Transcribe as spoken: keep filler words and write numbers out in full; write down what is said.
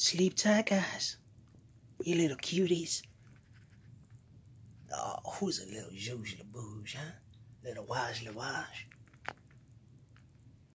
Sleep tight, guys. You little cuties. Oh, who's a little zhuzh, the booze, huh? Little wash, the wash.